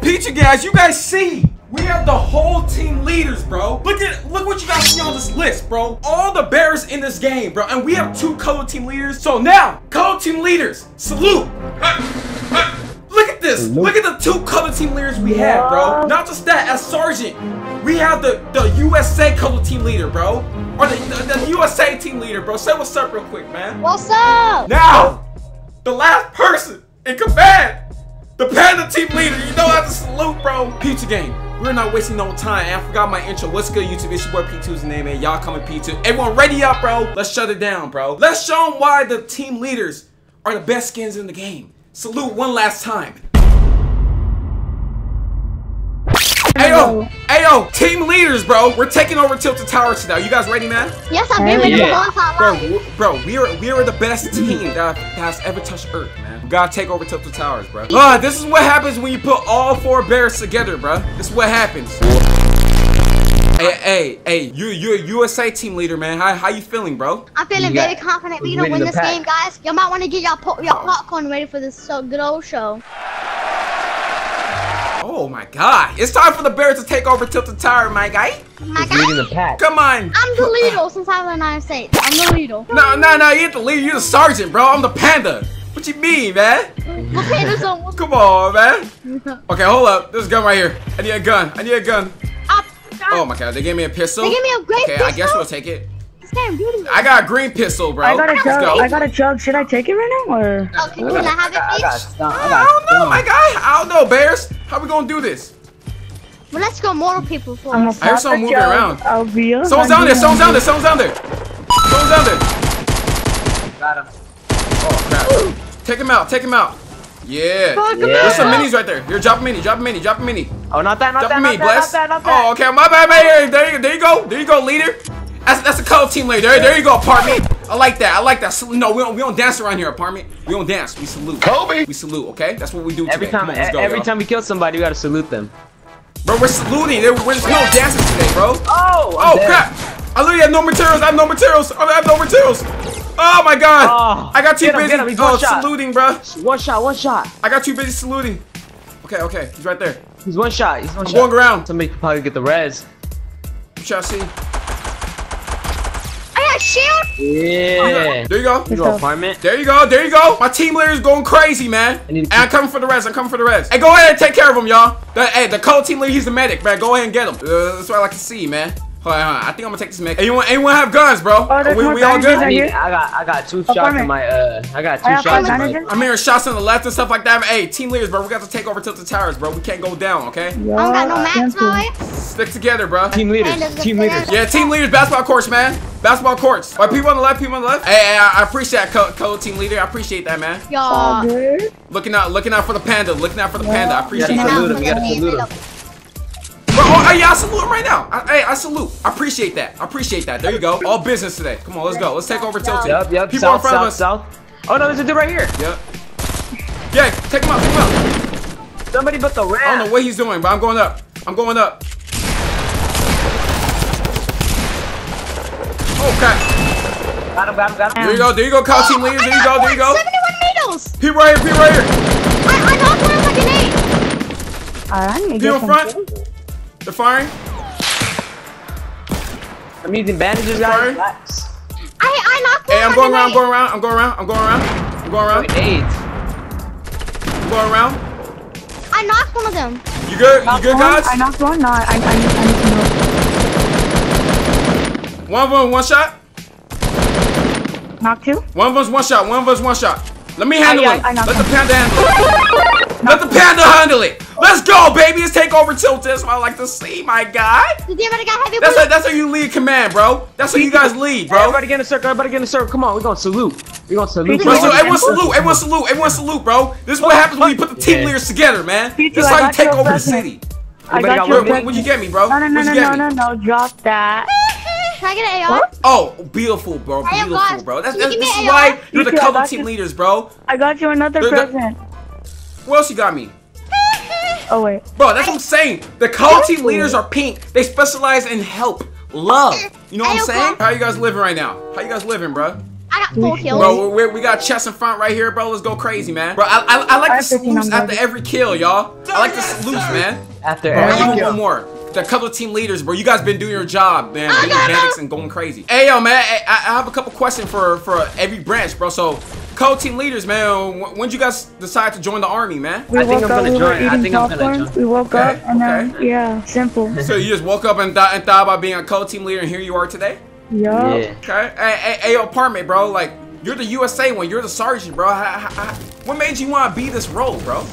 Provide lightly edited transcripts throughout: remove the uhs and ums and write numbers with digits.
Pichu guys, you guys see, we have the whole team leaders, bro. Look what you guys see on this list, bro. All the bears in this game, bro. And we have 2 Cuddle team leaders. So now, Cuddle team leaders, salute. Look at this. Look at the 2 Cuddle team leaders we have, bro. Not just that, as Sergeant, we have the USA Cuddle team leader, bro. Or the USA team leader, bro. Say what's up real quick, man. What's up? Now, the last person in command, the Panda team leader. You know how to salute, bro. P2 game. We're not wasting no time. And I forgot my intro. What's good, YouTube? It's your boy P2's name, man. Y'all coming P2. Everyone ready up, bro? Let's shut it down, bro. Let's show them why the team leaders are the best skins in the game. Salute one last time. Ayo, ayo, team leaders, bro. We're taking over Tilted Tower today. You guys ready, man? Yes, I've been ready for a long time. Bro, we are the best team that has ever touched Earth, man. Gotta take over Tilted Towers, bro. This is what happens when you put all 4 bears together, bro. This is what happens. Hey, you're a USA team leader, man. How you feeling, bro? I'm feeling very confident we're gonna win this game, guys. Y'all might want to get your popcorn ready for this good old show. Oh my God! It's time for the bears to take over Tilted Tower, my guy. My guy. Leading the pack. Come on. I'm the leader since I'm in the United States. I'm the leader. No, you ain't the leader. You're the sergeant, bro. I'm the panda. What you mean, man? Come on, man. Okay, hold up. There's a gun right here. I need a gun. I need a gun. Oh my God, they gave me a pistol. They gave me a great pistol. Okay, I guess we'll take it. I got a green pistol, bro. I got a jug. I got a jug. Should I take it right now or? Okay, can I have it, bitch? I don't know, my guy. I don't know, bears. How we gonna do this? Well, let's go more people for us. I heard someone moving around. Someone's down there. Someone's down there. Someone's down there. Someone's down there. Got him. Oh crap. Take him out, take him out. Yeah. There's some minis right there. Here, drop a mini, drop a mini, drop a mini. Oh, not that, not that, not that, not that. Oh, okay, my bad, man. There you go, leader. That's a Cuddle team leader. There you go, apartment. I like that. No, we don't dance around here, apartment. We don't dance. We salute. Kobe. We salute, okay? That's what we do today. Every time we kill somebody, we gotta salute them. Bro, we're saluting. We're just no dancing today, bro. Oh crap. I literally have no materials. I have no materials. Oh my God! Oh, I got too busy saluting, bro. One shot. I got too busy saluting. Okay, he's right there. He's one shot. I'm going around. Somebody could probably get the res. You shall see. I got a shield. Yeah. There you go. There you go. My team leader is going crazy, man. And I'm coming for the res. Hey, go ahead and take care of him, y'all. Hey, the Cuddle team leader, he's the medic, man. Go ahead and get him. That's what I like to see, man. Hold on. I think I'm gonna take this mech. Anyone have guns, bro? Oh, we all good? I got 2 shots in my I'm hearing shots on the left and stuff like that. Hey, team leaders, bro, we got to take over Tilted Towers, bro. We can't go down, okay? Yeah. I don't got no max, boy. Stick together, bro. Team leaders. Yeah, team leaders. Basketball courts, man. Basketball courts. All right, people on the left. Hey, I appreciate that, Cuddle team leader. I appreciate that, man. Y'all good? Looking out for the panda. Looking out for the panda. I appreciate that. We gotta salute him. Yeah, I salute him right now. I salute. I appreciate that. There you go. All business today. Come on, let's go. Let's take over Tilted. Yep. People in front of us. South. Oh no, there's a dude right here. Yep. Yeah, take him out. Somebody but the rat. I don't know what he's doing, but I'm going up. Oh crap. Got him. There you go, Cuddle team leaders. There you go. 71 meters. People right here. I knocked one like an 8. Alright. People in front. They're firing. I'm using bandages, guys. I knocked one. Hey, I'm going around. I knocked one of them. You good, guys? I knocked one. I need to move. One of them, one shot. Knocked 2. One of us, one shot. Let me handle it. Let the panda handle it. Let the panda handle it. Let's go, baby. Let's take over Tilted. That's what I like to see, my guy. That's how you lead command, bro. That's how you guys lead, bro. Everybody get in a circle. Come on, we're gonna salute. Everyone salute, bro. This is what happens when you put the team leaders together, man. This is how you take over the city. What'd you get me, bro? No. Drop that. Can I get an AR? What? Oh, beautiful, bro. This is why you're the Cuddle team leaders, bro. I got you another present. What else you got me? Oh wait. Bro, that's what I'm saying. The Cuddle team leaders are pink. They specialize in help, love. You know what I'm saying? How you guys living right now? How you guys living, bro? I got 4 kills. Bro, we got chests in front right here, bro. Let's go crazy, man. Bro, I like to sloops after every kill, y'all. I like to sloops, man. After every kill. One more. The couple team leaders, bro. You guys been doing your job, man. Being medics and going crazy. Hey, yo, man. I have a couple questions for every branch, bro. So, co-team leaders, man. When did you guys decide to join the army, man? I think I'm gonna join. We woke up and then, yeah, simple. So you just woke up and thought about being a co-team leader, and here you are today. Yeah. Okay. Hey, yo, pardon me, bro. Like, you're the USA one. You're the sergeant, bro. What made you want to be this role, bro?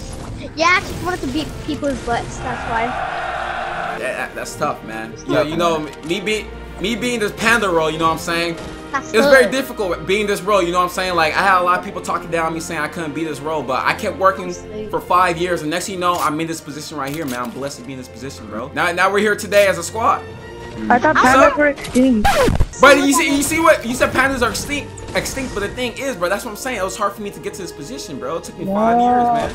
Yeah, I just wanted to beat people's butts. That's why. Yeah, that's tough, man. Yeah, you know, me being this panda role, you know what I'm saying? That's it's good. Very difficult being this role, you know what I'm saying? Like, I had a lot of people talking down on me saying I couldn't be this role, but I kept working for 5 years, and next thing you know, I'm in this position right here, man. I'm blessed to be in this position, bro. Now we're here today as a squad. I thought pandas were extinct. But you see what? You said pandas are extinct, but the thing is, bro, that's what I'm saying. It was hard for me to get to this position, bro. It took me 5 years, man.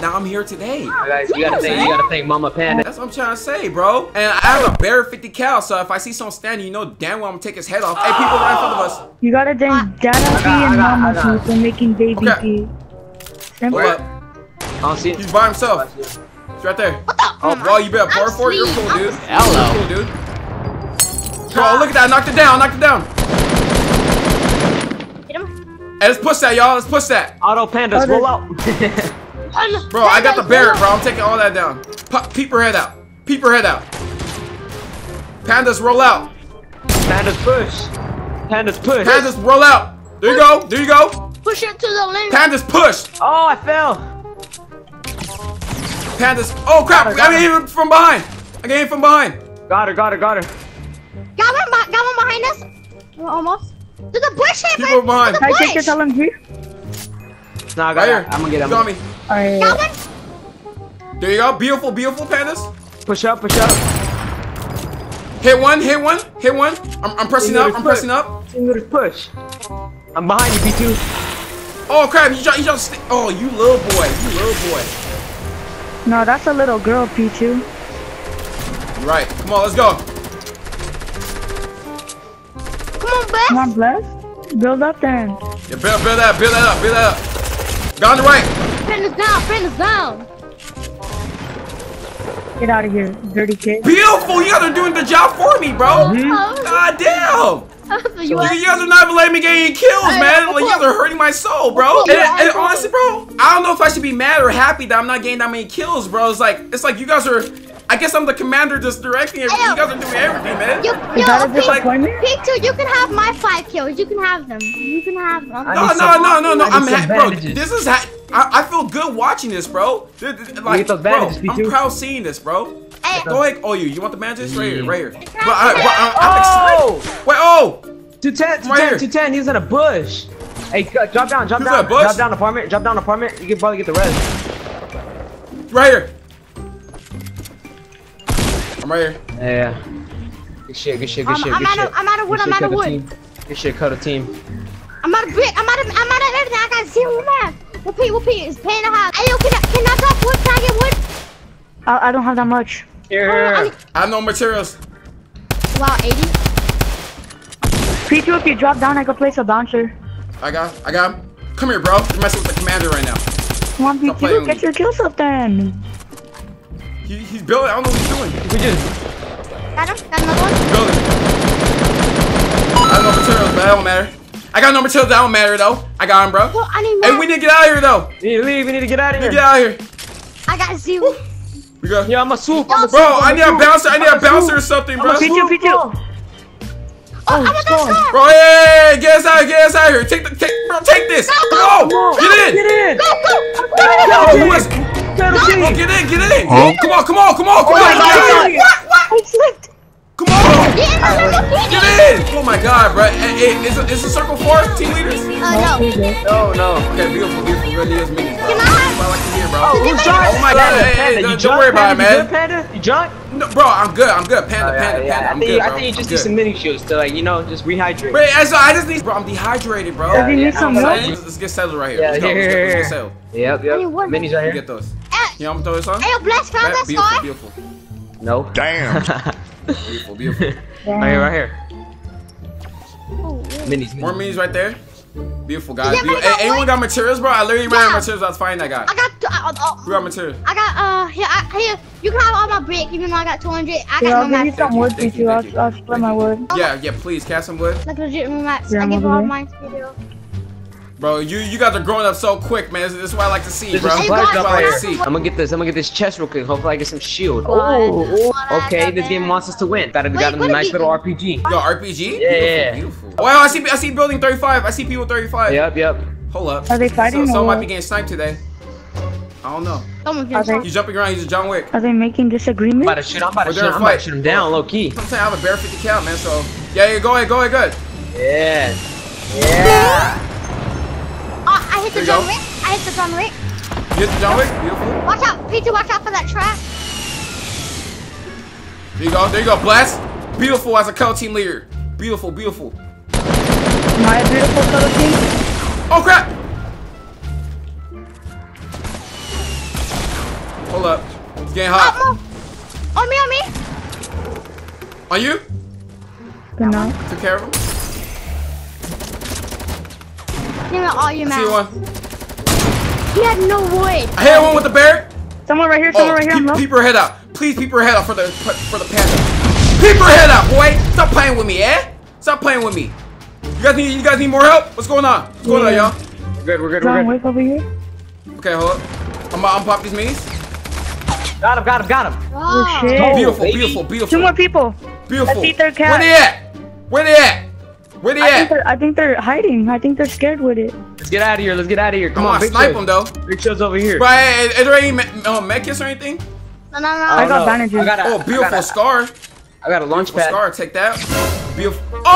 Now I'm here today. Guys, you gotta thank Mama Panda. That's what I'm trying to say, bro. And I have a bare 50 cal, so if I see someone standing, you know damn well I'm gonna take his head off. Hey, people right in front of us. You gotta thank Dada P and Mama P for making baby P. What? I don't see him. He's by himself. He's right there. What the? Oh, bro, you better bar for it. You're cool, dude. Hello. You're cool, dude. Bro, look at that. Knocked it down. Knocked it down. Hit him. Hey, let's push that, y'all. Let's push that. Auto pandas, roll out. Bro, I got the barrier, bro. I'm taking all that down. Peep her head out. Peep her head out. Pandas roll out. Pandas push. Pandas push. Pandas roll out. There you go. There you go. Push it to the lane. Pandas push. Oh, I fell. Pandas. Oh crap! I got him from behind. I got him from behind. Got her. Got her. Got her. Got one behind us. We're almost. There's a bush here. Keep her behind. Can I take this LMG? Nah, I got her. I'm gonna get him. Got me. There you go, beautiful, beautiful pandas. Push up, push up. Hit one, hit one, hit one. I'm pressing up, I'm pressing up. Push. I'm behind you, P2. Oh crap, you just. Oh, you little boy, you little boy. No, that's a little girl, P2. Right, come on, let's go. Come on, Bless. Come on, Bless. Build up then. Yeah, build that up. Go on the right. Friend is down. Get out of here, dirty kid. Beautiful, you guys are doing the job for me, bro. God damn. You guys are not even letting me get any kills, man. Like, you guys are hurting my soul, bro. And honestly, bro, I don't know if I should be mad or happy that I'm not getting that many kills, bro. It's like you guys are. I guess I'm the commander just directing everything. You guys are doing everything, man. P2, you can have my 5 kills. You can have them. You can have them. No. I'm happy, bro. This is I feel good watching this, bro. Like, bro, I'm proud seeing this, bro. Hey. Go ahead. Oh, you want the bandages? Right here. I'm excited. Wait, oh! 210, 210, he's in a bush. Hey, drop down. Drop down apartment. You can probably get the rest. Right here. I'm right here. Yeah. Good shit. I'm out of wood. Good shit, Cuddle Team. I'm out of everything. I got 0 map. Whoopee, it's paying a house. Hey, yo, can I drop wood? Can I get wood? I don't have that much. Here. I have no materials. Wow, 80. P2, if you drop down, I can place a bouncer. I got him. Come here, bro. You're messing with the commander right now. Come on, P2, get your kills up then. He's building. I don't know what he's doing. We just. Got another one. He's building. I have no materials, but that don't matter. I got no materials, that don't matter though. I got him, bro. Well, hey, we need to get out of here though. We need to leave, we need to get out of here. I got zero. We go. Yeah, I'm a swoop. Bro, I need a bouncer or something, bro. P2. Oh, bro, hey, get us out of here. Take this. Go. Get in. Go. Get in. Huh? Come on. What? Come on! Get in! Oh my god, bro. Hey, is it circle 4, team leaders? No. Okay, beautiful. We're gonna need as many. Oh my god, hey, don't worry about it, man. Panda? You drunk? No, bro, I'm good. Panda. I think you just need some mini shoes to, like, you know, just rehydrate. Wait, I'm dehydrated, bro. Let's get settled right here. Let's get settled. Yep. Minis right here. Get those. You want me to throw this on? Hey, Bless found that star? Beautiful. No. Damn. Beautiful. Right here. Oh, yeah. Minis. More minis right there. Beautiful, guys. Yeah, beautiful. Hey, anyone got materials, bro? I literally ran out of materials. I was finding that guy. I got who got materials? I got here, here. You can have all my brick, even though I got 200. I got no max. Some wood, thank you. I'll split my wood. Yeah, yeah, please, cast some wood. Like legit max. I give all mine to you. Bro, you guys are growing up so quick, man. This is what I like to see, bro. I'm gonna get this. I'm gonna get this chest real quick. Hopefully, I get some shield. Oh, okay. This game wants us to win. Thought we got a nice little RPG. Yo, RPG? Yeah. Beautiful, beautiful. Wow, I see building 35. I see people 35. Yep, yep. Hold up. Are they fighting? Someone might be getting sniped today. I don't know. He's jumping around. He's a John Wick. Are they making disagreements? I'm about to shoot. I'm about to shoot him down, low key. I'm saying I have a bare 50 cal, man. So yeah, go ahead. Yeah. Yeah. I hit the John Wick. I hit the John Wick. You hit the John Wick? Beautiful. Watch out, P2, watch out for that trap. There you go, blast. Beautiful as a Cuddle Team Leader. Beautiful, beautiful. My beautiful Cuddle Team. Oh, crap. Hold up. It's getting hot. On me, on me. On you? No. Took care of him. He had no wood. I hit one with the bear. Someone right here. Someone right here. Peep her head out. Please peep her head out for the panda. Peep her head out, boy. Stop playing with me, eh? Stop playing with me. You guys need more help. What's going on? What's going on, y'all? We're good. Wake over here. Okay, hold up. I'm pop these minis. Got him. Oh, shit. Oh, beautiful. Two more people. Beautiful. Let's eat their cat. Where they at? Where they at? I think they're hiding. I think they're scared with it. Let's get out of here. Come on, snipe them though. Big show's over here. But is there any med kits or anything? No. I got bandages. I got a launch pad. Scar, take that. Beautiful. Oh, I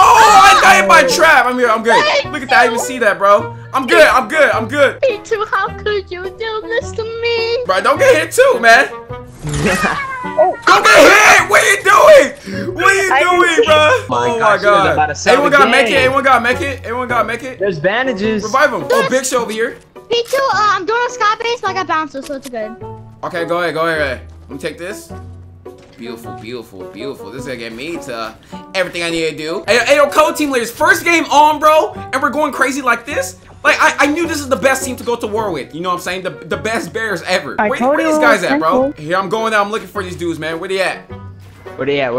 got hit by a trap. I'm here. I'm good. Look at that. I didn't even see that, bro. I'm good. P2, how could you do this to me? Bro, don't get hit too, man. Don't get hit. What are you doing, bro? Oh my god. Anyone gotta make it? There's bandages. Revive him. Oh, Big Show over here. P2, I'm doing a sky base, but I got bouncers, so it's good. Okay, go ahead. Let me take this. Beautiful. This is gonna get me to everything I need to do. Hey, yo, Cuddle Team Leaders, first game on, bro, and we're going crazy like this? Like, I knew this is the best team to go to war with. You know what I'm saying? The best bears ever. Where these guys at, bro? Here, I'm going out. I'm looking for these dudes, man. Where they at, bro? Hey, yo,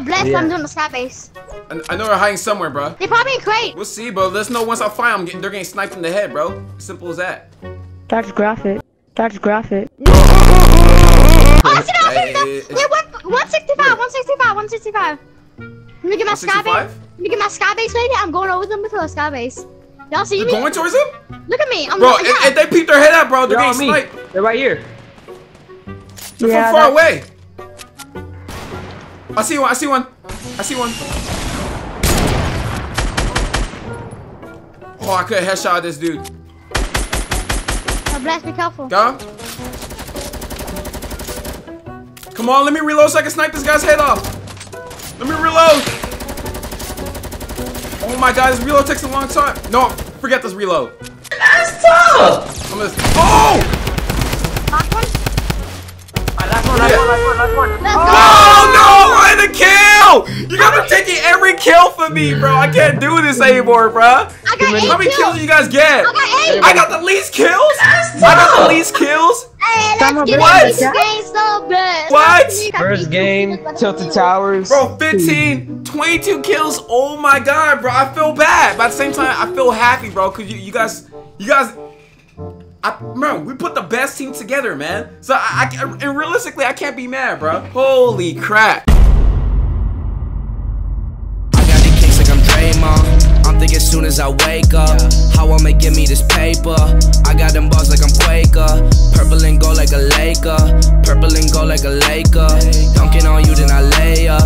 Bless, I'm doing the sky base. I know they're hiding somewhere, bro. They probably in crate. We'll see, bro. Let's know once I find them. They're getting sniped in the head, bro. Simple as that. That's graphic. Wait, 165. Let me get my sky base. Lady. I'm going over them with a sky base. Y'all see me? Going towards them? Look at me. Bro, if they peep their head out, bro, they're getting sniped. They're right here. They're from far away. I see one. Oh, I could headshot this dude. Blast, be careful. Go. Come on, let me reload so I can snipe this guy's head off. Let me reload. Oh my god, this reload takes a long time. No, forget this reload. That's tough. Last one. Oh no, and a kill. You guys are taking every kill from me, bro. I can't do this anymore, bro. How many kills did you guys get? I got the least kills? Hey, what? First game, Tilted Towers. Bro, 15, 22 kills. Oh my god, bro. I feel bad. But at the same time, I feel happy, bro. Cause you guys, we put the best team together, man. So and realistically, I can't be mad, bro. Holy crap. I'm thinking as soon as I wake up, how I'ma give me this paper. I got them balls like I'm Quaker. Purple and gold like a Laker. Dunking on you, then I lay up.